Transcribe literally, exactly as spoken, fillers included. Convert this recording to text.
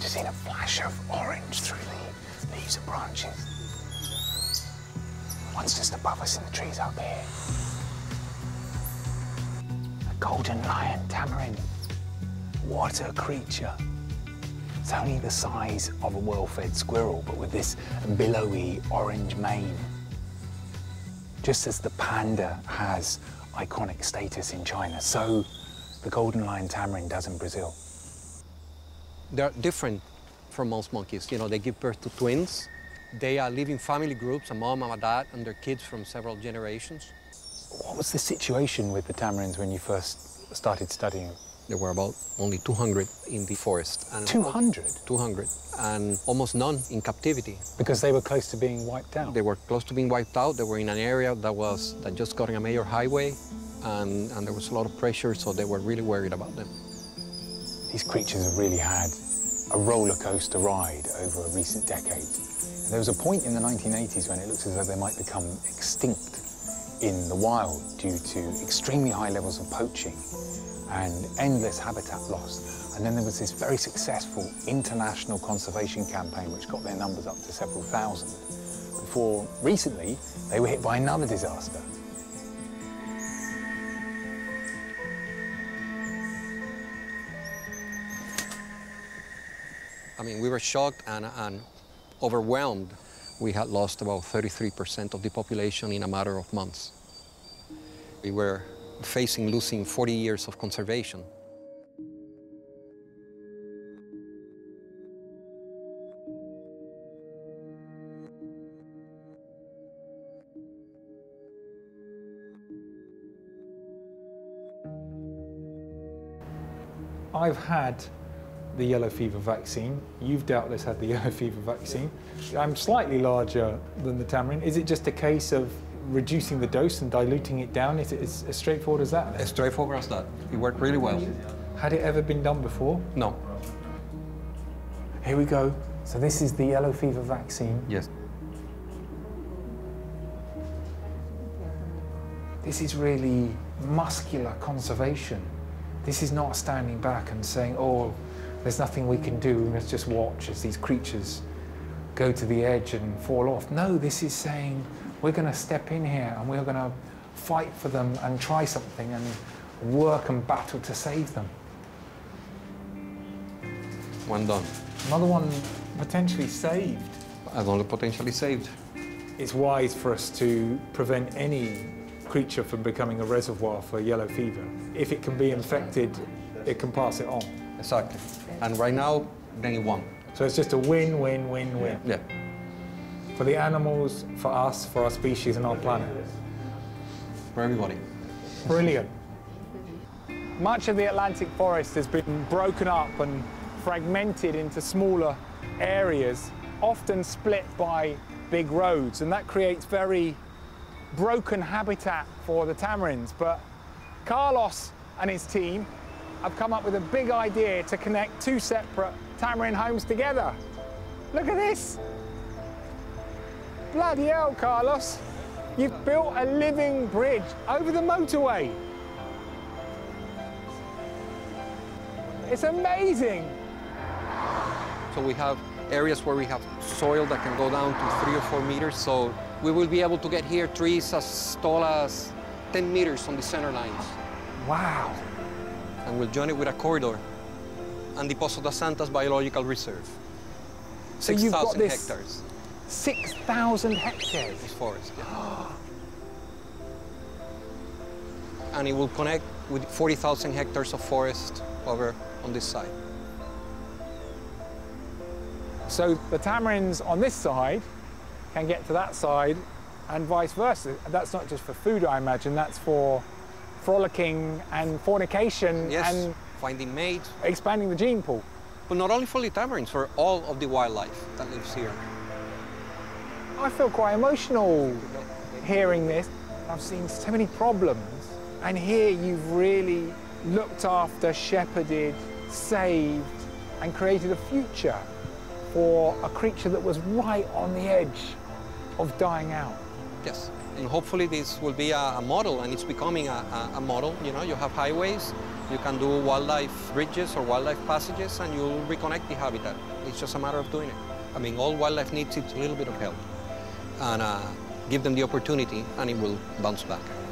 Just seen a flash of orange through the leaves and branches. One's just above us in the trees up here. A golden lion tamarin. What a creature. It's only the size of a well-fed squirrel, but with this billowy orange mane. Just as the panda has iconic status in China, so the golden lion tamarin does in Brazil. They're different from most monkeys. You know, they give birth to twins. They are living family groups, a mom, a dad, and their kids from several generations. What was the situation with the tamarins when you first started studying? There were about only two hundred in the forest. And two hundred? two hundred, and almost none in captivity. Because they were close to being wiped out? They were close to being wiped out. They were in an area that was that just got on a major highway, and, and there was a lot of pressure, so they were really worried about them. These creatures have really had a roller coaster ride over a recent decade. There was a point in the nineteen eighties when it looks as though they might become extinct in the wild due to extremely high levels of poaching and endless habitat loss. And then there was this very successful international conservation campaign which got their numbers up to several thousand. Before recently, they were hit by another disaster. I mean, we were shocked and, and overwhelmed. We had lost about thirty-three percent of the population in a matter of months. We were facing losing forty years of conservation. I've had the yellow fever vaccine. You've doubtless had the yellow fever vaccine. I'm slightly larger than the tamarin. Is it just a case of reducing the dose and diluting it down? Is it as, as straightforward as that? As straightforward as that. It worked really well. Had it ever been done before? No. Here we go. So this is the yellow fever vaccine. Yes. This is really muscular conservation. This is not standing back and saying, oh, there's nothing we can do, we must just watch as these creatures go to the edge and fall off. No, this is saying we're going to step in here and we're going to fight for them and try something and work and battle to save them. One done. Another one potentially saved. Another potentially saved. It's wise for us to prevent any creature from becoming a reservoir for yellow fever. If it can be infected, it can pass it on. Exactly. And right now, they won. So it's just a win, win, win, win. Yeah. For the animals, for us, for our species and our planet. For everybody. Brilliant. Much of the Atlantic forest has been broken up and fragmented into smaller areas, often split by big roads, and that creates very broken habitat for the tamarins. But Carlos and his team I've come up with a big idea to connect two separate tamarin homes together. Look at this. Bloody hell, Carlos. You've built a living bridge over the motorway. It's amazing. So we have areas where we have soil that can go down to three or four meters. So we will be able to get here trees as tall as ten meters on the center lines. Wow. And we'll join it with a corridor and the Pozo de Santa's Biological Reserve. six thousand hectares. six thousand hectares? This forest, yeah. And it will connect with forty thousand hectares of forest over on this side. So the tamarins on this side can get to that side and vice versa. That's not just for food, I imagine, that's for frolicking and fornication, yes, and finding mates, expanding the gene pool. But not only for the tamarins, for all of the wildlife that lives here. I feel quite emotional hearing this. I've seen so many problems, and here you've really looked after, shepherded, saved, and created a future for a creature that was right on the edge of dying out. Yes. and hopefully this will be a, a model, and it's becoming a, a, a model. You know, you have highways, you can do wildlife bridges or wildlife passages, and you'll reconnect the habitat. It's just a matter of doing it. I mean, all wildlife needs is a little bit of help, and uh, give them the opportunity, and it will bounce back.